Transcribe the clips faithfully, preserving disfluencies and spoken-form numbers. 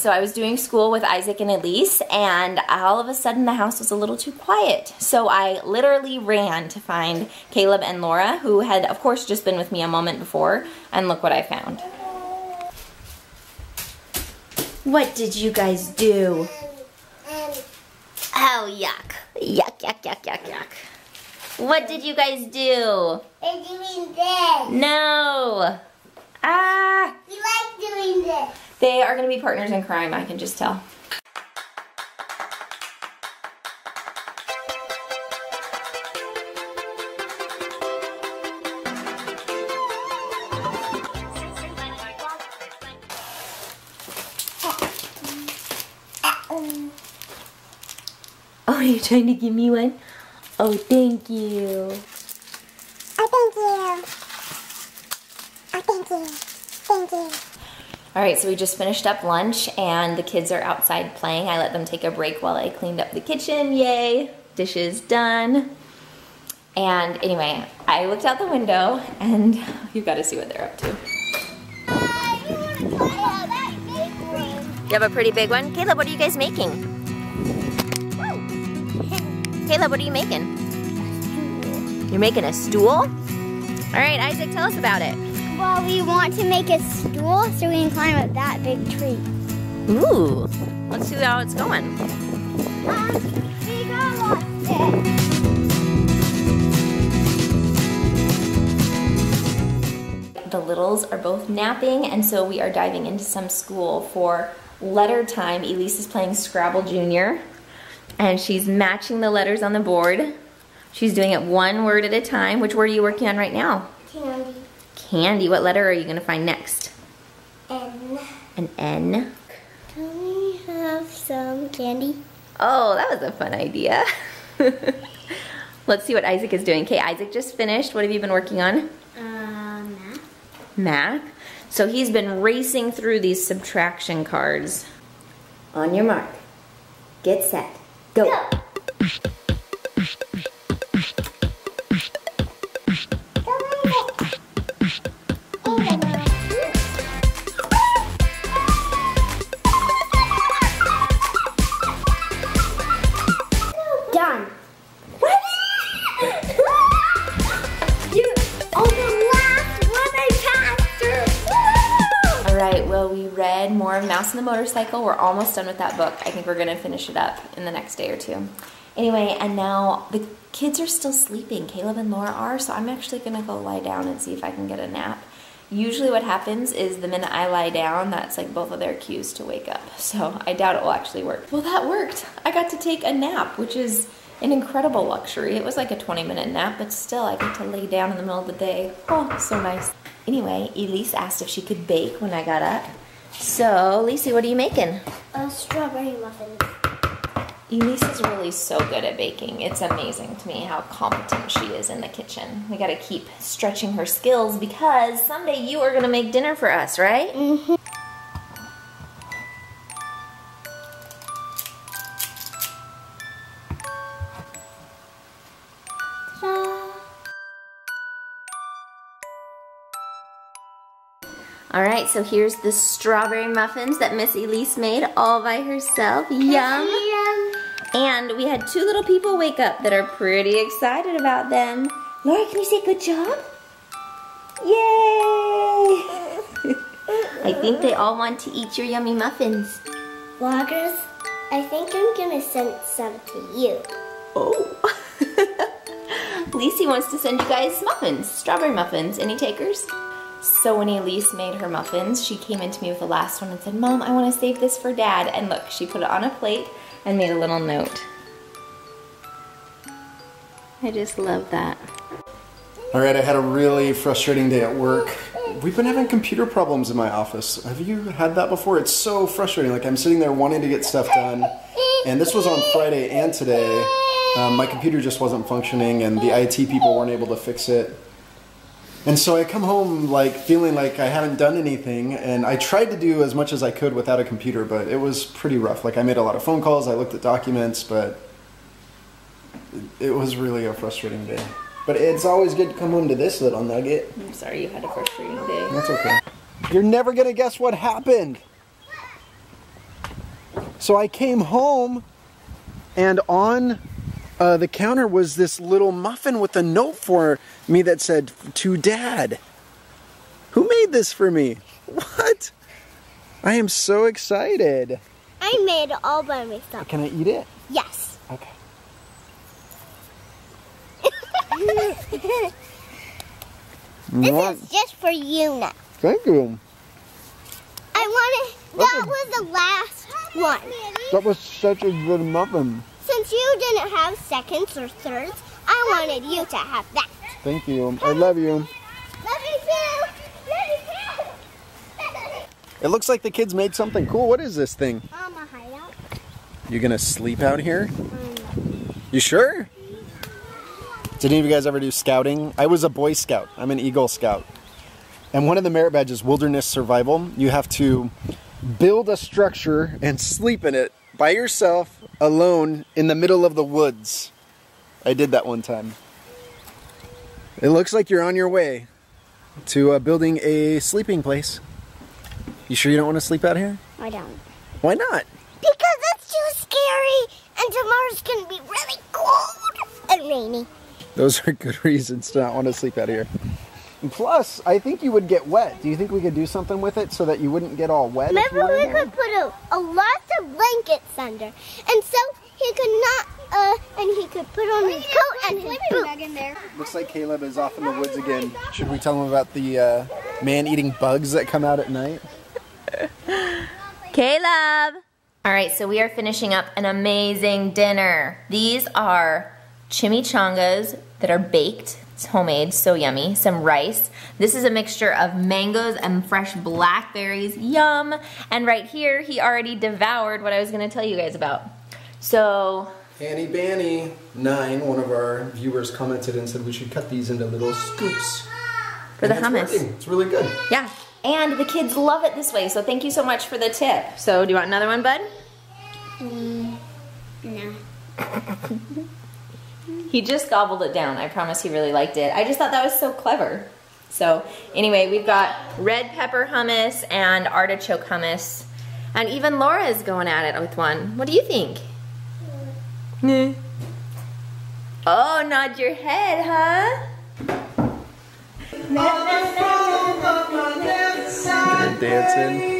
So I was doing school with Isaac and Elise, and all of a sudden the house was a little too quiet. So I literally ran to find Caleb and Laura, who had, of course, just been with me a moment before, and look what I found. What did you guys do? Oh, yuck. Yuck, yuck, yuck, yuck, yuck. What did you guys do? We're doing this. No. Ah. We like doing this. They are going to be partners in crime, I can just tell. Oh, are you trying to give me one? Oh, thank you. Oh, thank you. Oh, thank you. Thank you. Alright, so we just finished up lunch and the kids are outside playing. I let them take a break while I cleaned up the kitchen. Yay! Dishes done. And anyway, I looked out the window and you gotta see what they're up to. You have a pretty big one? Caleb, what are you guys making? Caleb, what are you making? You're making a stool? Alright, Isaac, tell us about it. Well, we want to make a stool so we can climb up that big tree. Ooh, let's see how it's going. Um, we got lost it. The littles are both napping, and so we are diving into some school for letter time. Elise is playing Scrabble Junior, and she's matching the letters on the board. She's doing it one word at a time. Which word are you working on right now? Candy. Candy. What letter are you going to find next? N. An N. Can we have some candy? Oh, that was a fun idea. Let's see what Isaac is doing. Okay, Isaac just finished. What have you been working on? Uh, math. Math. So he's been racing through these subtraction cards. On your mark. Get set. Go. Go. Mouse and the Motorcycle. We're almost done with that book. I think we're going to finish it up in the next day or two. Anyway, and now the kids are still sleeping. Caleb and Laura are, so I'm actually going to go lie down and see if I can get a nap. Usually what happens is the minute I lie down, that's like both of their cues to wake up. So I doubt it will actually work. Well, that worked. I got to take a nap, which is an incredible luxury. It was like a twenty minute nap, but still I get to lay down in the middle of the day. Oh, so nice. Anyway, Elise asked if she could bake when I got up. So, Lisey, what are you making? Uh, strawberry muffins. Elise is really so good at baking. It's amazing to me how competent she is in the kitchen. We gotta keep stretching her skills because someday you are gonna make dinner for us, right? Mm-hmm. All right, so here's the strawberry muffins that Miss Elise made all by herself. Yum. Yum. And we had two little people wake up that are pretty excited about them. Laura, can you say good job? Yay! I think they all want to eat your yummy muffins. Vloggers, I think I'm gonna send some to you. Oh. Lisey wants to send you guys muffins, strawberry muffins. Any takers? So when Elise made her muffins, she came into me with the last one and said, Mom, I want to save this for Dad. And look, she put it on a plate and made a little note. I just love that. All right, I had a really frustrating day at work. We've been having computer problems in my office. Have you had that before? It's so frustrating. Like, I'm sitting there wanting to get stuff done. And this was on Friday and today. Um, my computer just wasn't functioning and the I T people weren't able to fix it. And so I come home like feeling like I haven't done anything, and I tried to do as much as I could without a computer, but it was pretty rough. Like, I made a lot of phone calls, I looked at documents, but it was really a frustrating day. But it's always good to come home to this little nugget. I'm sorry you had a frustrating day. That's okay. You're never gonna guess what happened. So I came home, and on uh, the counter was this little muffin with a note for me that said, "To Dad." Who made this for me? What? I am so excited. I made it all by myself. Can I eat it? Yes. Okay. This what? Is just for you now. Thank you. I wanted, that was the last one. That was such a good muffin. Since you didn't have seconds or thirds, I wanted you to have that. Thank you. I love you. Love you too. Love you too. It looks like the kids made something cool. What is this thing? Um, a hideout. You're gonna sleep out here? Um, you sure? Did any of you guys ever do scouting? I was a Boy Scout. I'm an Eagle Scout. And one of the merit badges, Wilderness Survival, you have to build a structure and sleep in it by yourself, alone, in the middle of the woods. I did that one time. It looks like you're on your way to uh, building a sleeping place. You sure you don't want to sleep out here? I don't. Why not? Because it's too scary, and tomorrow's going to be really cold and rainy. Those are good reasons to not want to sleep out here. And plus, I think you would get wet. Do you think we could do something with it so that you wouldn't get all wet? Remember, we could put a, a lot of blankets under, and so he could not, uh, and he could put on his coat and his boots. Looks like Caleb is off in the woods again. Should we tell him about the uh, man-eating bugs that come out at night? Caleb! All right, so we are finishing up an amazing dinner. These are chimichangas that are baked. It's homemade, so yummy. Some rice. This is a mixture of mangoes and fresh blackberries. Yum! And right here, he already devoured what I was going to tell you guys about. So Annie Banny, nine, one of our viewers commented and said we should cut these into little scoops. For the hummus. It's really good. Yeah. And the kids love it this way, so thank you so much for the tip. So do you want another one, bud? Mm, no. He just gobbled it down. I promise he really liked it. I just thought that was so clever. So anyway, we've got red pepper hummus and artichoke hummus. And even Laura is going at it with one. What do you think? Mm. Oh, nod your head, huh? Good dancing.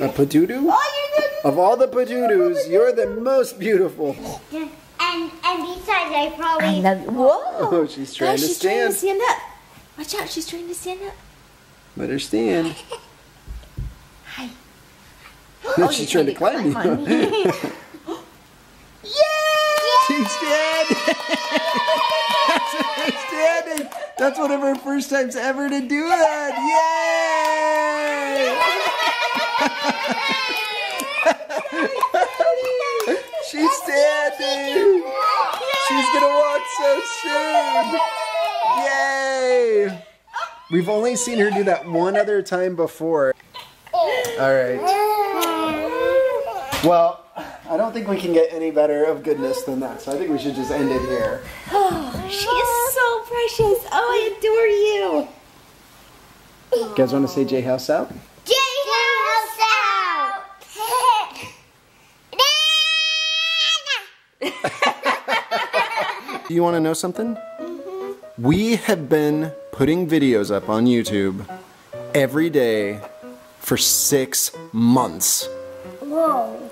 A padoodoo? Oh, of all the padoodoos, you're the most beautiful. And and besides, I probably. I love you. Whoa! Oh, she's trying oh, to she's stand. She's trying to stand up. Watch out! She's trying to stand up. Let her stand. Hi. Oh, she's trying to climb you. Climb me. Yeah! She's standing. That's her standing. That's one of her first times ever to do it. Yay! Yeah! She's standing! She's gonna walk so soon! Yay! We've only seen her do that one other time before. Alright. Well, I don't think we can get any better of goodness than that, so I think we should just end it here. Oh, she is so precious! Oh, I adore you! You guys want to say J House out? Do you want to know something? Mm-hmm. We have been putting videos up on YouTube every day for six months. Whoa.